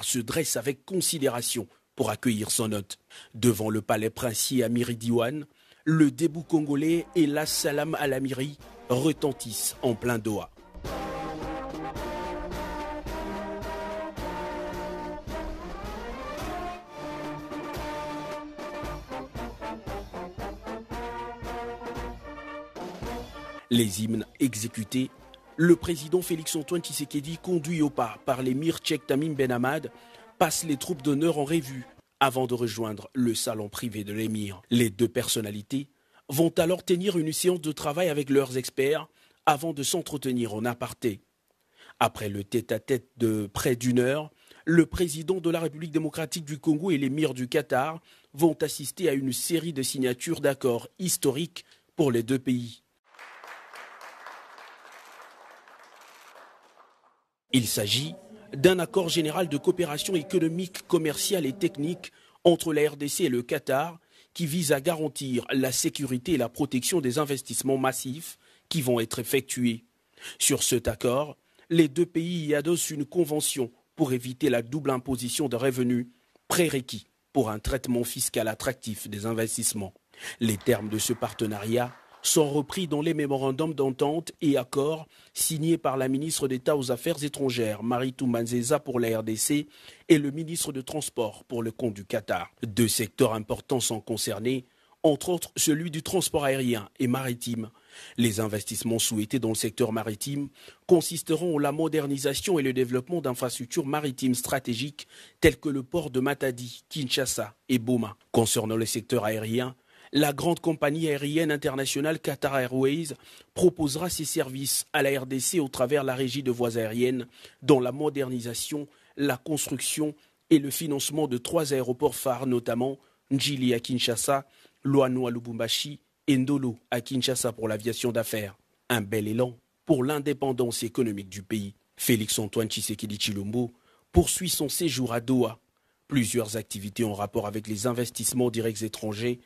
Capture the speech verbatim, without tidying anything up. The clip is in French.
se dresse avec considération pour accueillir son hôte. Devant le palais princier Amiri Diwan, le début congolais et l'assalam à l'Amiri retentissent en plein Doha. Les hymnes exécutés, le président Félix-Antoine Tshisekedi, conduit au pas par l'émir Cheikh Tamim Ben Hamad, passe les troupes d'honneur en revue avant de rejoindre le salon privé de l'émir. Les deux personnalités vont alors tenir une séance de travail avec leurs experts avant de s'entretenir en aparté. Après le tête-à-tête de près d'une heure, le président de la République démocratique du Congo et l'émir du Qatar vont assister à une série de signatures d'accords historiques pour les deux pays. Il s'agit d'un accord général de coopération économique, commerciale et technique entre la R D C et le Qatar qui vise à garantir la sécurité et la protection des investissements massifs qui vont être effectués. Sur cet accord, les deux pays y adossent une convention pour éviter la double imposition de revenus, prérequis pour un traitement fiscal attractif des investissements. Les termes de ce partenariat sont repris dans les mémorandums d'entente et accords signés par la ministre d'État aux Affaires étrangères, Marie Tumanzeza pour la R D C, et le ministre de Transport pour le compte du Qatar. Deux secteurs importants sont concernés, entre autres celui du transport aérien et maritime. Les investissements souhaités dans le secteur maritime consisteront en la modernisation et le développement d'infrastructures maritimes stratégiques telles que le port de Matadi, Kinshasa et Bouma. Concernant le secteur aérien, la grande compagnie aérienne internationale Qatar Airways proposera ses services à la R D C au travers de la régie de voies aériennes dans la modernisation, la construction et le financement de trois aéroports phares, notamment Ndjili à Kinshasa, Luano à Lubumbashi et Ndolo à Kinshasa pour l'aviation d'affaires. Un bel élan pour l'indépendance économique du pays. Félix-Antoine Tshisekedi Tshilombo poursuit son séjour à Doha. Plusieurs activités en rapport avec les investissements directs étrangers